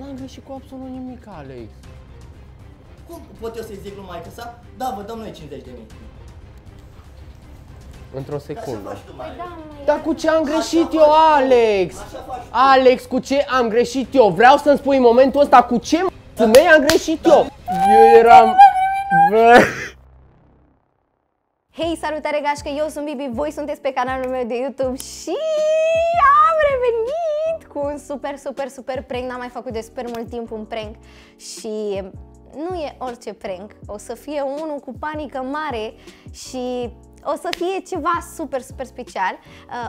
n-ai greșit cu absolut nimic, Alex. Cum pot eu să-i zic lui maică-sa? Da, vă dăm noi 50.000. Într-o secundă. Dar cu ce am greșit eu, Alex? Alex, cu ce am greșit eu? Vreau să-mi spui în momentul ăsta cu ce mei am greșit eu. Eu eram... Hei, salutare gașcă, eu sunt Bibi, voi sunteți pe canalul meu de YouTube și am revenit cu un super prank. N-am mai făcut de super mult timp un prank și nu e orice prank. O să fie unul cu panică mare și o să fie ceva super special.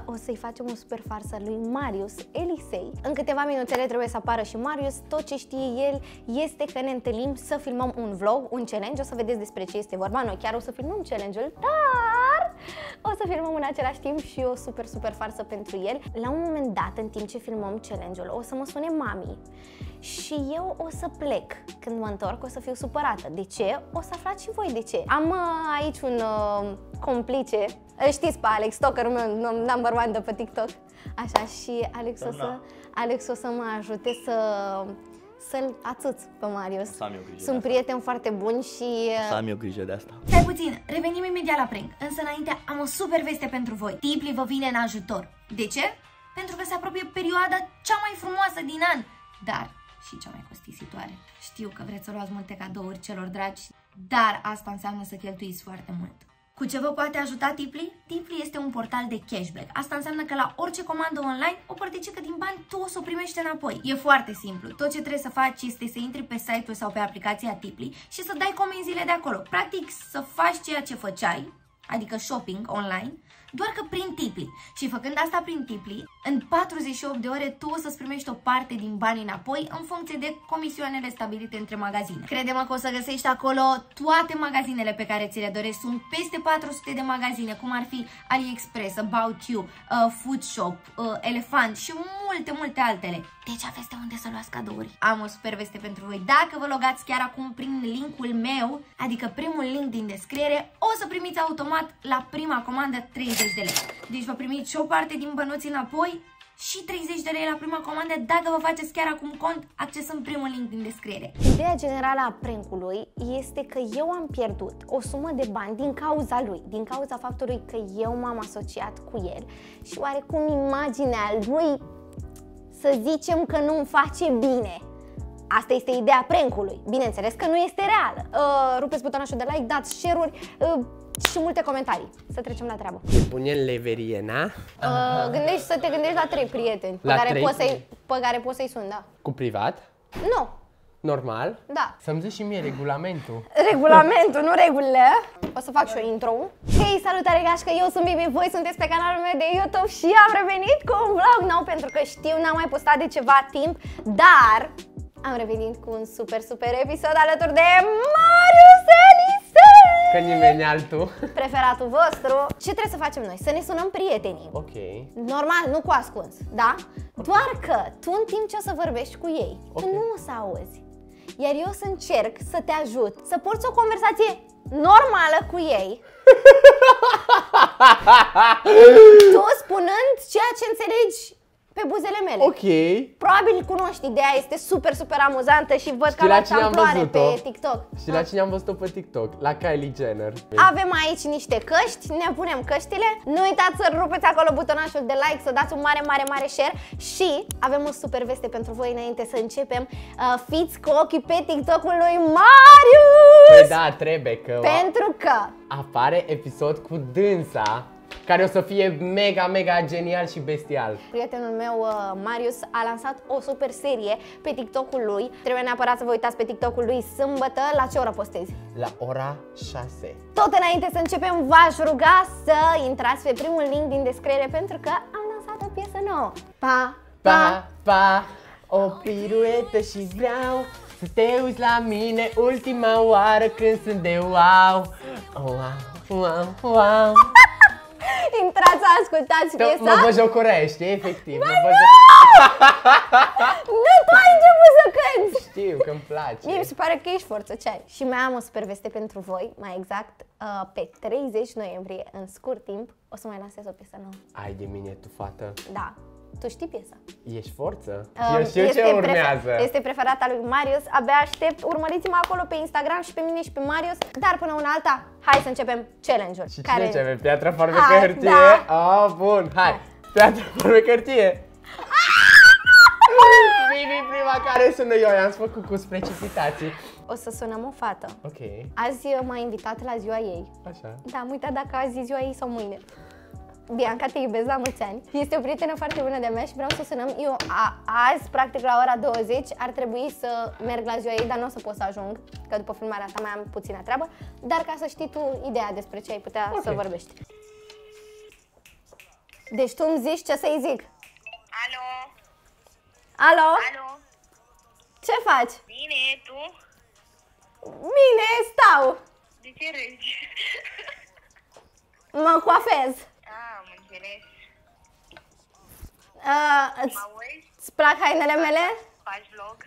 O să-i facem o super farsă lui Marius Elisei. În câteva minutele trebuie să apară și Marius. Tot ce știe el este că ne întâlnim să filmăm un vlog, un challenge. O să vedeți despre ce este vorba. Noi chiar o să filmăm challenge-ul, dar o să filmăm în același timp și o super farsă pentru el. La un moment dat, în timp ce filmăm challenge-ul, o să mă sune mami și eu o să plec. Când mă întorc o să fiu supărată. De ce? O să aflați și voi de ce. Am aici un complice. Îl știți pe Alex, Tokerman, meu, number one de pe TikTok. Așa, și Alex o să mă ajute să-l ațuț pe Marius. Sunt prieteni foarte buni și... Să am eu grijă de asta. Stai puțin, revenim imediat la prank. Însă înainte am o super veste pentru voi. Tipli vă vine în ajutor. De ce? Pentru că se apropie perioada cea mai frumoasă din an. Dar... și cea mai costisitoare. Știu că vreți să luați multe cadouri celor dragi, dar asta înseamnă să cheltuiți foarte mult. Cu ce vă poate ajuta Tipli? Tipli este un portal de cashback. Asta înseamnă că la orice comandă online, o părticică din bani tu o să o primești înapoi. E foarte simplu. Tot ce trebuie să faci este să intri pe site-ul sau pe aplicația Tipli și să dai comenzile de acolo. Practic să faci ceea ce făceai, adică shopping online, doar că prin Tipli. Și făcând asta prin Tipli, în 48 de ore tu o să-ți primești o parte din bani înapoi în funcție de comisioanele stabilite între magazine. Crede-mă că o să găsești acolo toate magazinele pe care ți le dorești. Sunt peste 400 de magazine, cum ar fi AliExpress, About You, Foodshop, Elefant și multe altele. Deci aveți de unde să luați cadouri. Am o super veste pentru voi. Dacă vă logați chiar acum prin linkul meu, adică primul link din descriere, o să primiți automat la prima comandă 30 de lei. Deci vă primiți și o parte din bănuți înapoi și 30 de lei la prima comandă dacă vă faceți chiar acum cont accesând primul link din descriere. Ideea generală a prank-ului este că eu am pierdut o sumă de bani din cauza lui, din cauza faptului că eu m-am asociat cu el și oarecum imaginea lui, să zicem că nu-mi face bine. Asta este ideea prank-ului. Bineînțeles că nu este reală. Rupeți butonașul de like, dați share-uri și multe comentarii. Să trecem la treabă. Te punem leverie, na? Gândești să te gândești la trei prieteni pe care poți să-i suni, da. Cu privat? Nu. Normal? Da. Să-mi zici și mie regulamentul. Regulamentul, nu regulile. O să fac și eu intro. Hei, salutare gașcă, eu sunt Bibi, voi sunteți pe canalul meu de YouTube și am revenit cu un vlog nou pentru că știu, n-am mai postat de ceva timp, dar am revenit cu un super episod alături de Marius Elisei! Că nimeni altul. Preferatul vostru. Ce trebuie să facem noi? Să ne sunăm prietenii. Ok. Normal, nu cu ascuns, da? Okay. Doar că tu în timp ce o să vorbești cu ei, okay, tu nu o să auzi. Iar eu o să încerc să te ajut să porți o conversație normală cu ei. Tu spunând ceea ce înțelegi pe buzele mele. Ok. Probabil cunoști, ideea este super amuzantă și văd că la cine am văzut-o pe TikTok. Și la cine am văzut-o pe TikTok? La Kylie Jenner. Avem aici niște căști, ne punem căștile. Nu uitați să rupeți acolo butonașul de like, să dați un mare share și avem o super veste pentru voi înainte să începem. Fiți cu ochii pe TikTok-ul lui Marius! Păi da, trebuie că... Pentru că... apare episod cu dânsa, care o să fie mega genial și bestial. Prietenul meu, Marius, a lansat o super serie pe TikTok-ul lui. Trebuie neapărat să vă uitați pe TikTok-ul lui sâmbătă. La ce oră postezi? La ora 6. Tot înainte să începem, v-aș ruga să intrați pe primul link din descriere pentru că am lansat o piesă nouă. Pa, o piruetă și vreau să te uiți la mine ultima oară când sunt de wow. Intrați, ascultați piesa. Mă bajocorești, efectiv. Nu, tu ai început să cânti. Știu, că îmi place. Mie mi se pare că ești forță ce ai. Și mai am o super veste pentru voi, mai exact pe 30 noiembrie, în scurt timp, o să mai lansez o piesă nouă. Ai de mine, tu, fată. Da. Tu știi piesa? Ești forță? Eu știu ce urmează. Este preferata lui Marius. Abia aștept. Urmăriți-mă acolo pe Instagram și pe mine și pe Marius. Dar până una alta, hai să începem challenge-ul. Și care... cine avem? Piatra, forme, pe hârtie? Da. Ah, bun, hai! Piatra, forme, hârtie! Primii prima care sună eu, i-am făcut cu precipitații. O să sunăm o fată. Ok. Azi m-a invitat la ziua ei. Așa. Da, am uitat dacă azi e ziua ei sau mâine. Bianca, te iubesc, la mulți ani. Este o prietenă foarte bună de-a mea și vreau să o sunăm. Eu azi, practic la ora 20, ar trebui să merg la ziua ei, dar nu o să pot să ajung, că după filmarea ta mai am puțină treabă. Dar ca să știi tu ideea despre ce ai putea să vorbești. Deci tu îmi zici ce să-i zic. Alo! Alo! Alo! Ce faci? Bine, tu? Bine, stau! De ce râzi? Mă coafez! Am înțeles. Îți plac hainele mele? Faci vlog?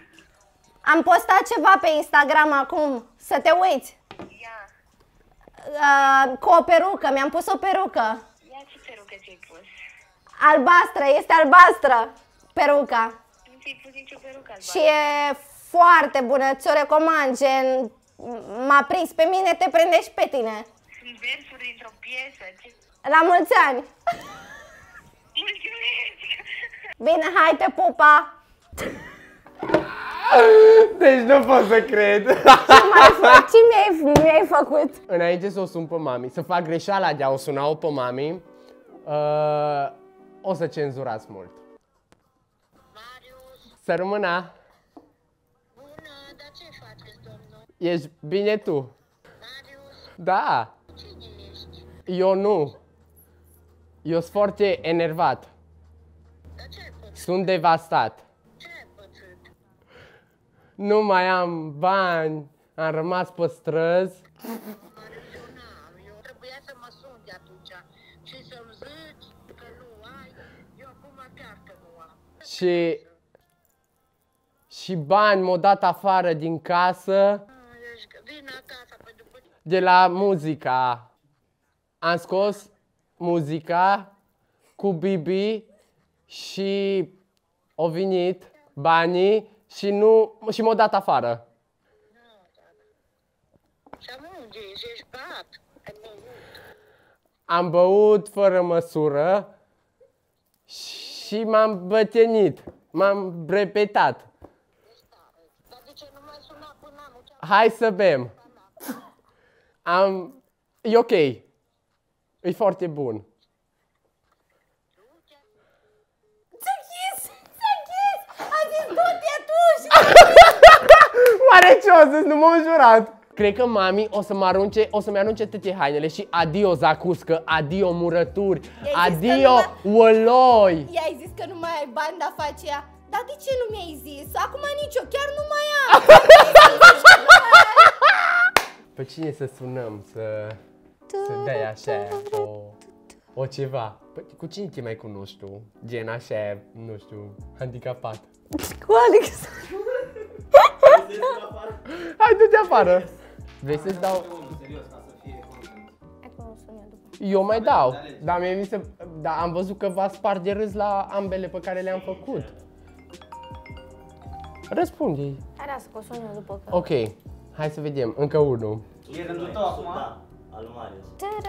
Am postat ceva pe Instagram acum, să te uiți. Ia. Cu o perucă, mi-am pus o perucă. Ia, ce perucă ți-ai pus? Albastră, este albastră peruca. Nu ți-ai pus nicio perucă albastră. Și e foarte bună, ți-o recomand, gen, m-a prins pe mine, te prindești pe tine. Sunt versuri dintr-o piesă, ce... La mulți ani! Mulțumesc! Bine, hai, te pupa! Deci nu pot să cred! Ce mi-ai făcut? Înainte să o sun pe mami, să fac greșeala de a o suna pe mami, o să cenzurați mult. Marius! Să rămână! Bună, dar ce faceți, domnul? Ești bine tu? Marius! Da! Cine ești? Eu nu! Eu sunt foarte enervat. Dar ce ai pățit? Sunt devastat. Ce ai pățit? Nu mai am bani, am rămas pe străzi. Eu trebuia să mă sun de atunci și să-mi zici că nu ai, eu acum chiar că nu am. Și bani m-au dat afară din casă. Vin acasă, păi după... De la muzica. Am scos muzica cu Bibi și au venit banii și nu și m-au dat afară. Am băut fără măsură și m-am bătenit, m-am brepetat. Hai să bem. E ok. E foarte bun. Ți-a chis! Ți-a chis! A zis du-te atunci! Oare ce o zis? Nu m-am jurat! Cred că mami o să-mi arunce, toate hainele și adio zacuscă, adio murături, adio oloi! I-ai zis că nu mai ai bani, dar face ea. Dar de ce nu mi-ai zis? Acum nici eu chiar nu mai am! Pe cine să sunăm? Să dai așa o ceva. Păi, cu cine te mai cunoști tu? Gen așa, nu știu, handicapat. Cu Alex. Hai, du-te afară. Vrei să-ți dau? Eu mai dau, dar mie mi se... Dar am văzut că v-a spart de râs la ambele pe care le-am făcut. Răspunde-i. Hai, lasă că o sun eu după că... Ok, hai să vedem, încă unul. E rândul tău acum?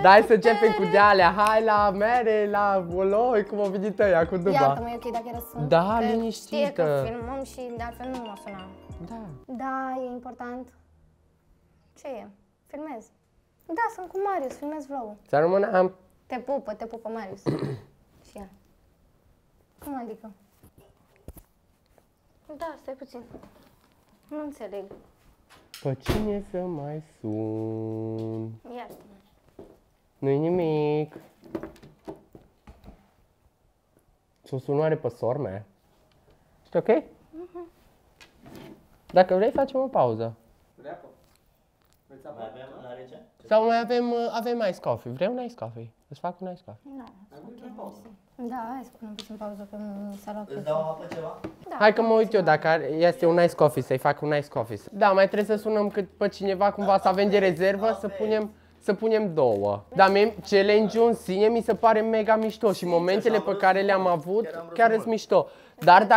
Da, hai să începem cu de-alea, hai la mere, la oloi, cum o venit ăia cu duba. Iată-mă, e ok dacă răsut. Da, liniștită. Știe că filmăm și de altfel nu mă suna. Da. Da, e important. Ce e? Filmez. Da, sunt cu Marius, filmez vlog-ul. Să rămână. Te pupă Marius. Și ea. Cum adică? Da, stai puțin. Nu înțeleg. Pe cine să mai sun? Iartă-mă. Nu-i nimic. Ți-o sunoare pe sorme? Ești ok? Dacă vrei, facem o pauză. Vrei apă? Mai avem la rece? Sau mai avem ice coffee. Vrei un ice coffee? Îți fac un ice coffee. Da, da, hai să punem puțin pauză că s-a luat. Îți dau apă ceva? Da. Hai că mă uit eu dacă este un ice coffee, să-i fac un ice coffee. Da, mai trebuie să sunăm cât pe cineva cumva să avem de rezervă, să punem să punem două. Dar challenge-ul în sine mi se pare mega mișto și momentele pe care le-am avut chiar sunt mișto. Dar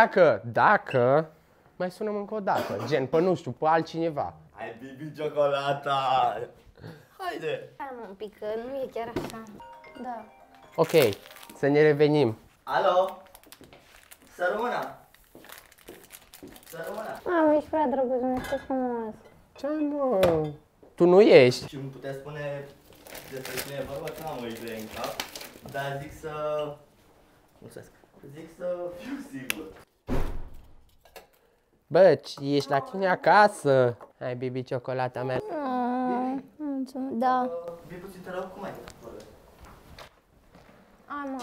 dacă mai sunăm încă o dată, gen pe nu știu, pe altcineva. Hai, bibi, ciocolata! Haide! Hai mă, un pic, că nu e chiar așa. Da. Ok, să ne revenim. Alo? Să rămână! Să rămână! Mamă, ești prea drăguț, mi-e spus frumos. Ce-ai mă? Tu nu ești. Și îmi puteai spune despre cine e vorba, că n-am o idee în cap. Dar zic să... Mulțumesc. Zic să fiu sigur. Bă, ești la tine acasă. Hai, bibi, ciocolata mea. Mulțumesc, da. Vii puțin, te rog, cum ai? Ai, mă,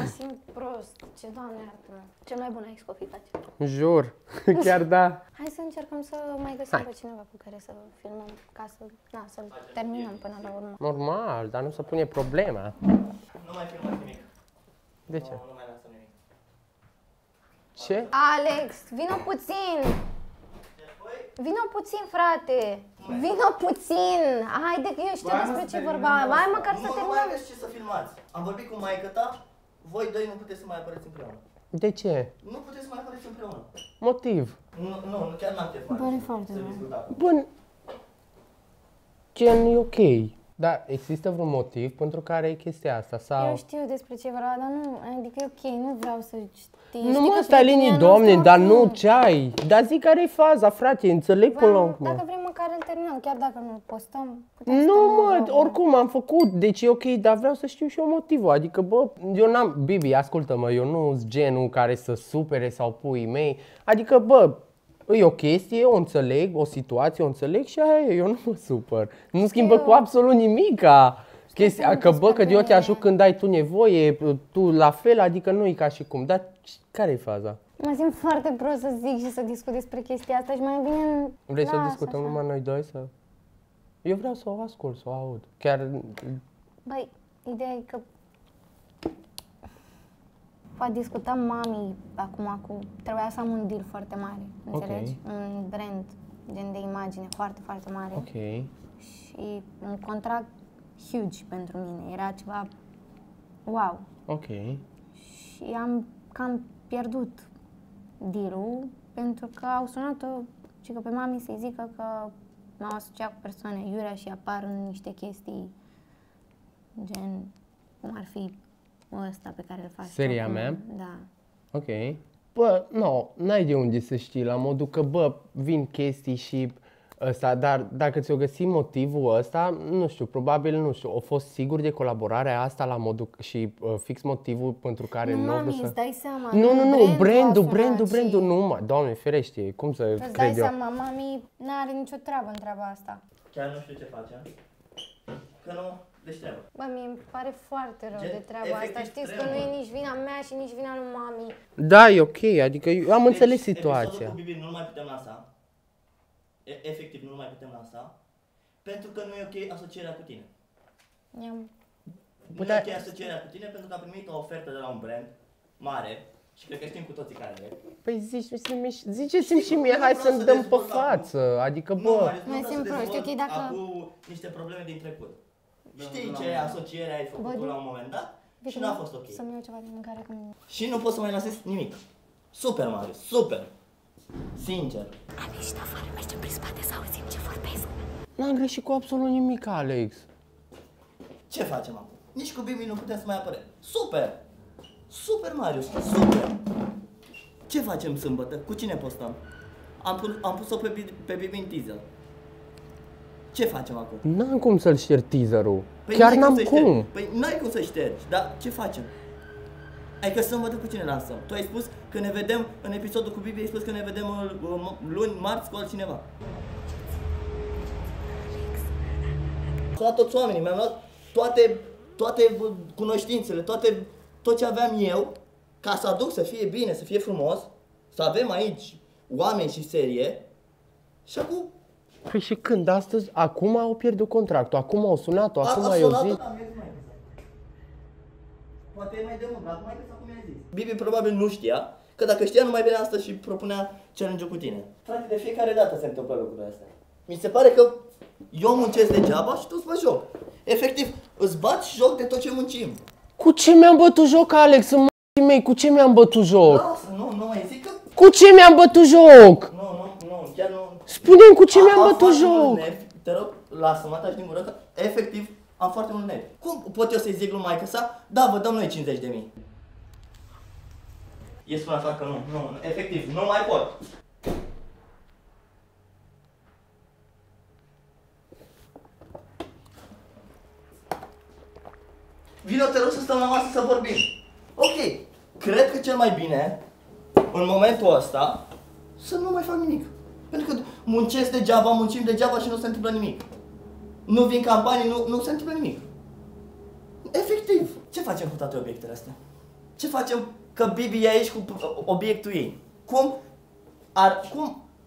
mă simt prost. Ce doamne iartă. Cel mai bun ex copii face. Jur, chiar da. Hai să încercăm să mai găsim pe cineva cu care să filmăm, ca să, na, să-l terminăm până la urmă. Normal, dar nu se pune problema. Nu mai filmați nimic. De ce? Nu mai lasă nimic. Ce? Alex, vino puțin! Vino puțin, frate! Vino puțin! Haide că eu știu despre ce vorba. Hai măcar să terminăm. Nu mai aveți ce să filmați. Am vorbit cu maică-ta, voi doi nu puteți să mai apăreți împreună. De ce? Nu puteți să mai apăreți împreună. Motiv? Nu, chiar n-am chef. Pare foarte rău. Bun. Gen, e ok. Dar există vreun motiv pentru care e chestia asta? Sau... Eu știu despre ce vorba, dar nu, adică e ok, nu vreau să știi. Nu mă stai linii, domne, dar nu ce ai. Dar zic care e faza, frate, înțeleg până la urmă. Dacă vrem măcar îl terminăm, chiar dacă nu postăm. Nu mă, oricum am făcut, deci e ok, dar vreau să știu și eu motivul. Adică, bă, eu n-am, Bibi, ascultă-mă, eu nu sunt genul care să supere sau puii mei. Adică, bă, e o chestie, o înțeleg, o situație, o înțeleg și aia, eu nu mă supăr. Nu schimbă cu absolut nimica. Chestia că bă, că eu te ajut când ai tu nevoie, tu la fel, adică nu e ca și cum. Dar care e faza? Mă simt foarte prost să zic și să discut despre chestia asta și mai bine... Vrei să discutăm numai noi doi? Să... Eu vreau să o ascult, să o aud. Chiar... Băi, ideea e că... Poate discutam mami acum cu... Trebuia să am un deal foarte mare, înțelegi? Un brand, gen de imagine foarte, foarte mare. Ok. Și un contract huge pentru mine. Era ceva wow. Ok. Și am cam pierdut deal-ul pentru că au sunat-o și că pe mami să-i zică că m-au asociat cu persoane iurea și apar în niște chestii gen cum ar fi ăsta pe care îl faci. Seria mea? Da. Ok. Bă, n-ai de unde să știi la modul că, bă, vin chestii și ăsta, dar dacă ți-o găsi motivul ăsta, nu știu, probabil, nu știu, au fost sigur de colaborarea asta la modul și fix motivul pentru care nu mami, să... dai seama. Nu, brandul, nu, mă, doamne, ferește, cum să cred eu? Îți dai seama, mami n-are nicio treabă în treaba asta. Chiar nu știu ce face. Că nu... Deci treabă. Bă, mi-mi pare foarte rău de treaba asta, știți că nu e nici vina mea și nici vina lui mami. Da, e ok, adică eu am înțeles situația. Cu Bibi nu mai putem lansa, efectiv nu mai putem lansa, pentru că nu e ok asocierea cu tine. Nu e ok asocierea cu tine pentru că am primit o ofertă de la un brand mare și cred că știm cu toții care e. Păi ziceți-mi și mie, hai să-mi dăm pe față, adică bă. Mai simt proști, ok, dacă... Acum niște probleme din trecut. Știi ce asociere ai făcut la un moment dat și n-a fost ok. Să-mi iau ceva de mâncare cu mine. Și nu pot să mai lansez nimic. Super, Marius, super. Sincer. Alex, afară, mergem prin spate să auzim ce vorbesc. N-am greșit cu absolut nimic, Alex. Ce facem acum? Nici cu Bibi nu putem să mai apărăm. Super! Super, Marius, super! Ce facem sâmbătă? Cu cine postăm? Am pus-o pe Bibi în teaser. Ce facem acum? N-am cum să-l șterg teaserul. Chiar n-am cum. Păi n-ai cum să ștergi, dar ce facem? Adică să învățăm cu cine lansăm. Tu ai spus că ne vedem în episodul cu Bibi, ai spus că ne vedem luni, marți cu altcineva. Am luat toți oamenii, mi-am luat toate cunoștințele, tot ce aveam eu, ca să aduc să fie bine, să fie frumos, să avem aici oameni și serie și acum... Păi și când? Astăzi? Acum au pierdut contractul, acum au sunat-o, acum au zis... Poate e mai de mult, acum ai zis cum i-ai zis. Bibi probabil nu știa, că dacă știa nu mai venea asta și propunea challenge-ul cu tine. Frate, de fiecare dată se întâmplă lucrurile astea. Mi se pare că eu muncesc degeaba și tu îți bați joc. Efectiv, îți bați joc de tot ce muncim. Cu ce mi-am bătut joc, Alex? În m***ii mei, cu ce mi-am bătut joc? Lasă, nu mai zic că... Cu ce mi-am bătut joc? Nu, chiar nu... Spune-mi cu ce mi-am bătut joc! Te rog, lasă-mă, taci din gură, că efectiv am foarte mult nervi. Cum pot eu să-i zic lui maică-sa? Da, vă dăm noi 50.000. E spune așa că nu, efectiv, nu mai pot. Vino, te rog, să stăm la masă să vorbim. Ok, cred că cel mai bine, în momentul ăsta, să nu mai fac nimic. Pentru că muncesc degeaba, muncim degeaba și nu se întâmplă nimic. Nu vin campanii, nu se întâmplă nimic. Efectiv. Ce facem cu toate obiectele astea? Ce facem că Bibi e aici cu obiectul ei?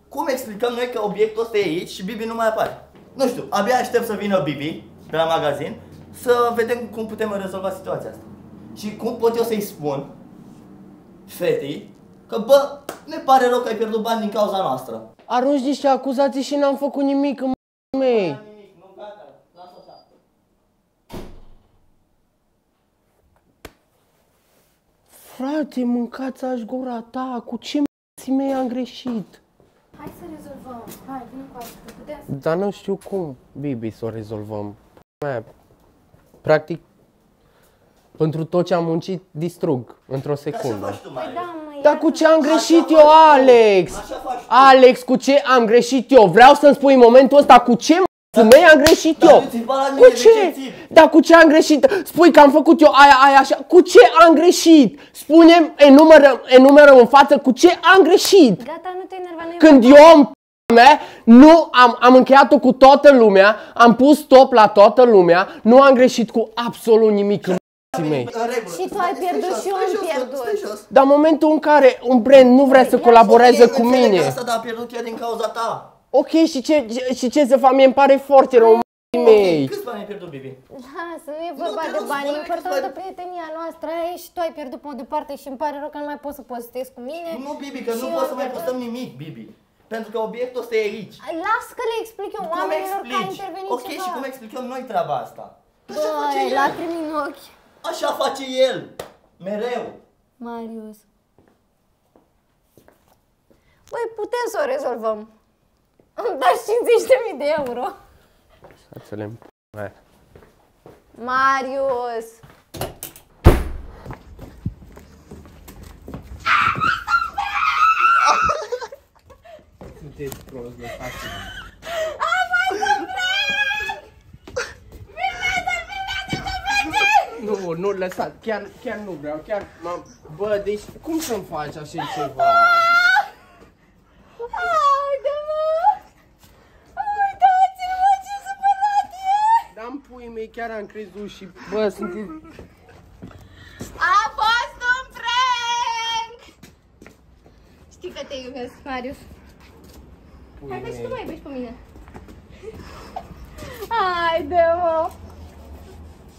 Cum explicăm noi că obiectul ăsta e aici și Bibi nu mai apare? Nu știu, abia aștept să vină Bibi de la magazin să vedem cum putem rezolva situația asta. Și cum pot eu să-i spun fetei că bă, ne pare rău că ai pierdut bani din cauza noastră. Arunci niște acuzații și n-am făcut nimic, măi. Frate, mâncați-aș gura ta, cu ce m***ii mei am greșit? Hai să rezolvăm, hai, vin cu asta, putem să... Dar nu știu cum, Bibi, să o rezolvăm. Practic, pentru tot ce am muncit, distrug, într-o secundă. Așa faci tu, dar cu ce am greșit eu, Alex? Alex, cu ce am greșit eu? Vreau să-mi spui în momentul ăsta cu ce mei am greșit eu. Cu ce? Dar cu ce am greșit? Spui că am făcut eu aia, așa. Cu ce am greșit? Spune-mi, enumerăm în față cu ce am greșit. Gata, nu te enerva, nu-i când eu nu am încheiat-o cu toată lumea, am pus stop la toată lumea, nu am greșit cu absolut nimic. Mei. Și tu ai pierdut și eu am pierdut. Dar în momentul în care un brand nu vrea să colaboreze cu mine. Asta, dar a pierdut ea din cauza ta. Ok, și ce să fac? Mie îmi pare foarte rău, mei. Câți bani ai pierdut, Bibi? Lasă, nu e vorba de bani, e importantă prietenia noastră. E și tu ai pierdut pe o departe și îmi pare rău că nu mai poți să postezi cu mine. Nu, Bibi, că nu poți să mai postăm nimic, Bibi. Pentru că obiectul ăsta e aici. Las că le explic eu oamenilor că a intervenit ceva. Ok, și cum explicăm noi treaba asta? Băi, lacrimi în ochi. Așa face el, mereu. Marius. Băi, putem să o rezolvăm. Îmi dați 50.000 de euro. Să le împ***ai. Marius. Sunteți prost de față. Nu, lăsați, chiar nu vreau, chiar m-am... Bă, deci cum să-mi faci așa ceva? Haide-mă! Uitați-l, mă, ce supărat e! Dar-mi puii mei, chiar am crezut și, bă, sunteți... A fost un prank! Știi că te iubesc, Marius. Hai, vezi și tu mă iubești pe mine. Haide-mă!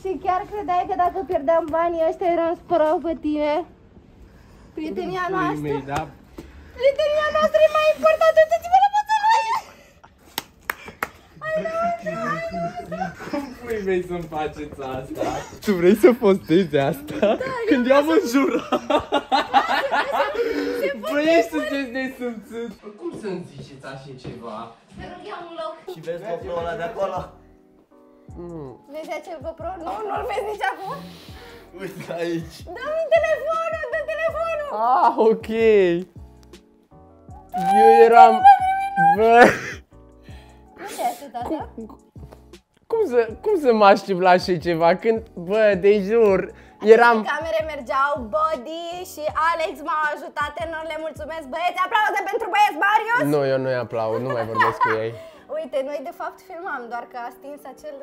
Și chiar credeai că dacă pierdeam banii ăștia eram supărat pe tine? Prietenia noastră? Prietenia noastră e mai importantă, uitați-vă la fața noastră! Cum pui vrei să-mi faceți asta? Tu vrei să postezi asta? Când eu am înjurat! Băi, sunteți nesâmțât! Cum să-mi ziceți așa ceva? Să rog iau un loc! Și vezi copilul ăla de acolo? Vezi acel GoPro? Nu-l vezi nici acum? Uite aici! Dă-mi telefonul! Dă-mi telefonul! Ah, ok! Eu eram... Bă! Nu te așteptat, cum să mă aștept la așa ceva? Când, bă, de jur, eram... Camere mergeau, Body și Alex m-au ajutat enorm, le mulțumesc, băieți! Aplauze pentru băieți, Marius! Nu, eu nu-i aplaud, nu mai vorbesc cu ei. Uite, noi de fapt filmam, doar că a stins acel...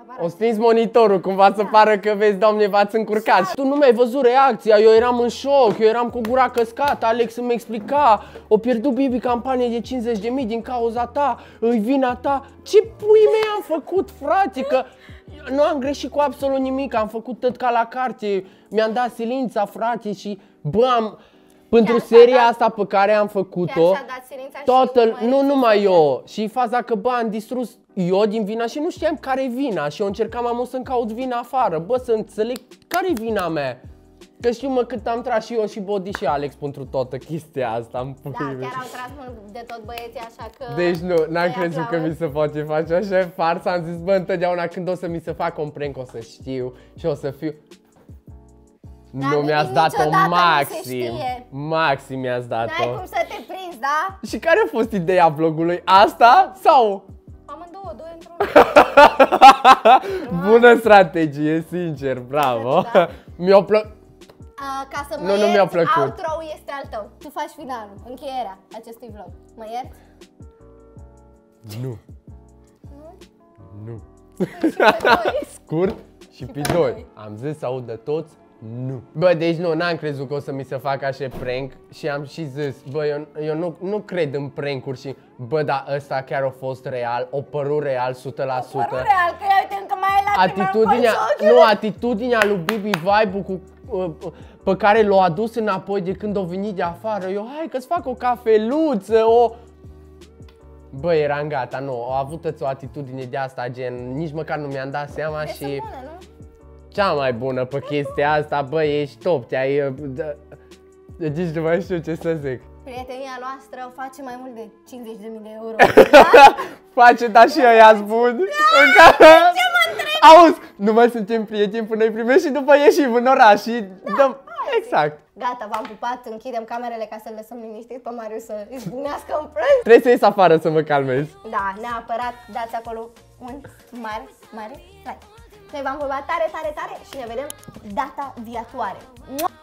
aparat. O stins monitorul, cumva să pară că vezi, doamne, v-ați încurcat. Tu nu mi-ai văzut reacția, eu eram în șoc, eu eram cu gura căscată, Alex îmi explica. O pierdut Bibi campanie de 50.000 din cauza ta, îi vina ta. Ce pui mei am făcut, frate, că nu am greșit cu absolut nimic, am făcut tot ca la carte. Mi-am dat silința, frate, și bă, Pentru seria asta pe care am făcut-o, nu numai eu, și faza că bă, am distrus eu din vina și nu știam care e vina și eu încercam amul să-mi caut vina afară, bă, să înțeleg care e vina mea. Că știu mă cât am tras și eu și Body și Alex pentru toată chestia asta. Da, chiar au tras mult de tot băieții, așa că... Deci nu, n-am crezut că mi se poate face așa farsa, am zis bă, întotdeauna când o să mi se facă un prank, o să știu și o să fiu... Dar nu mi-ați dat-o maxim, maxim mi-ați dat-o. N-ai cum să te prinzi, da? Și care a fost ideea vlogului? Asta sau? Amândouă, doi într-unul. Bună strategie, sincer, bravo. Da. Mi-a plăcut. Ca să mă nu, ierți, outro-ul este al tău. Tu faci finalul, încheierea acestui vlog. Mă ierți? Nu. Nu. Scurt și pe doi. Am zis să audă toți. Nu. Bă, deci nu, n-am crezut că o să mi se facă așa prank și am și zis, bă, eu nu cred în prank-uri și, bă, dar ăsta chiar a fost real, o părut real 100%. O părut real, că uite, încă mai e la atitudinea lui Bibi, vibe-ul cu, pe care l-a adus înapoi de când a venit de afară. Eu, hai că-ți fac o cafeluță, o... Bă, eram gata, nu, a avut o atitudine de asta, gen, nici măcar nu mi-am dat seama și... Bună, nu? Cea mai bună pe chestia asta, bă, ești top, te-ai... Deci nu mai știu ce să zic. Prietenia noastră face mai mult de 50.000 de euro. Da? Face, dar și eu i-a spun. Ce mă întreb? Auzi, nu mai suntem prieteni până îi primești și după ieșim în oraș și dăm... Exact. Gata, v-am pupat, închidem camerele ca să-l lăsăm liniștit pe Marius să îi zbunească în plâns. Trebuie să ies afară să mă calmez. Da, neapărat dați acolo un mare, mare like. Noi v-am vorbit tare, tare, tare și ne vedem data viitoare.